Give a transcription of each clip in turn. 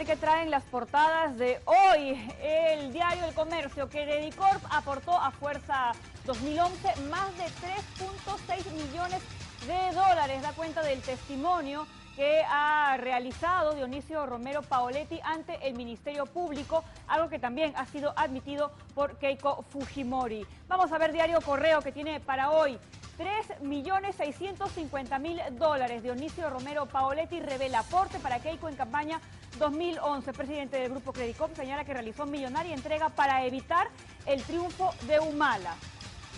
ver qué traen las portadas de hoy. El diario El Comercio, que Credicorp aportó a Fuerza 2011 más de 3.6 millones de dólares. Da cuenta del testimonio que ha realizado Dionisio Romero Paoletti ante el Ministerio Público, algo que también ha sido admitido por Keiko Fujimori. Vamos a ver diario Correo, que tiene para hoy 3.650.000 dólares. Dionisio Romero Paoletti revela aporte para Keiko en campaña 2011. Presidente del Grupo Credicorp señala que realizó millonaria entrega para evitar el triunfo de Humala.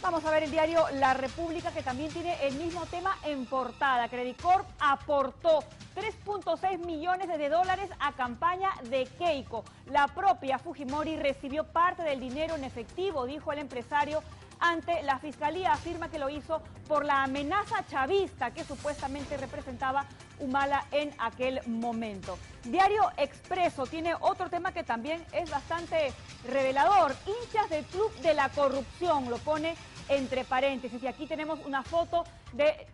Vamos a ver el diario La República, que también tiene el mismo tema en portada. Credicorp aportó 3.6 millones de dólares a campaña de Keiko. La propia Fujimori recibió parte del dinero en efectivo, dijo el empresario ante la Fiscalía. Afirma que lo hizo por la amenaza chavista que supuestamente representaba Humala en aquel momento. Diario Expreso tiene otro tema que también es bastante revelador. Hinchas del Club de la Corrupción, lo pone entre paréntesis. Y aquí tenemos una foto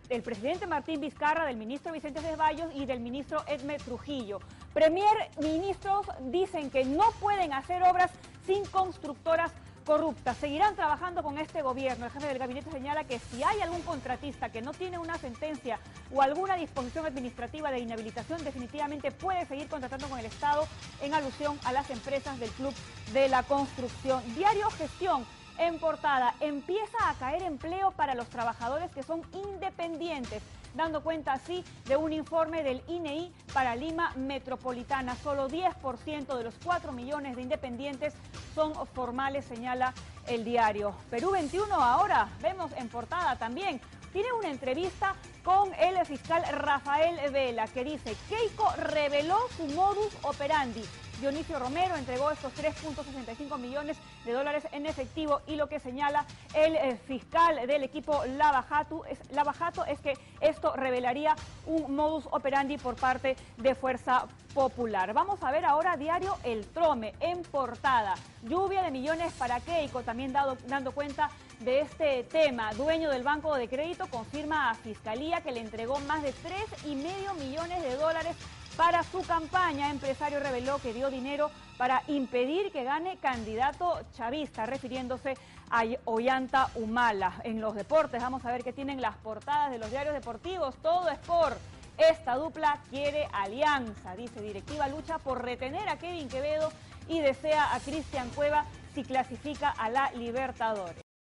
del presidente Martín Vizcarra, del ministro Vicente Desvallos y del ministro Edme Trujillo. Premier ministros dicen que no pueden hacer obras sin constructoras corruptas. Seguirán trabajando con este gobierno. El jefe del gabinete señala que si hay algún contratista que no tiene una sentencia o alguna disposición administrativa de inhabilitación, definitivamente puede seguir contratando con el Estado, en alusión a las empresas del Club de la Construcción. Diario Gestión, en portada: empieza a caer empleo para los trabajadores que son independientes, dando cuenta así de un informe del INEI para Lima Metropolitana. Solo 10% de los 4 millones de independientes son formales, señala el diario. Perú 21 ahora, vemos en portada también, tiene una entrevista con el fiscal Rafael Vela, que dice: Keiko reveló su modus operandi. Dionisio Romero entregó estos 3.65 millones de dólares en efectivo, y lo que señala el fiscal del equipo Lava Jato es que esto revelaría un modus operandi por parte de Fuerza Popular. Vamos a ver ahora diario El Trome, en portada: lluvia de millones para Keiko, también dando cuenta de este tema. Dueño del banco de crédito confirma a Fiscalía que le entregó más de 3,5 millones de dólares para su campaña. Empresario reveló que dio dinero para impedir que gane candidato chavista, refiriéndose a Ollanta Humala. En los deportes, vamos a ver qué tienen las portadas de los diarios deportivos. Todo Sport: esta dupla quiere alianza, dice directiva, lucha por retener a Kevin Quevedo y desea a Christian Cueva si clasifica a la Libertadores.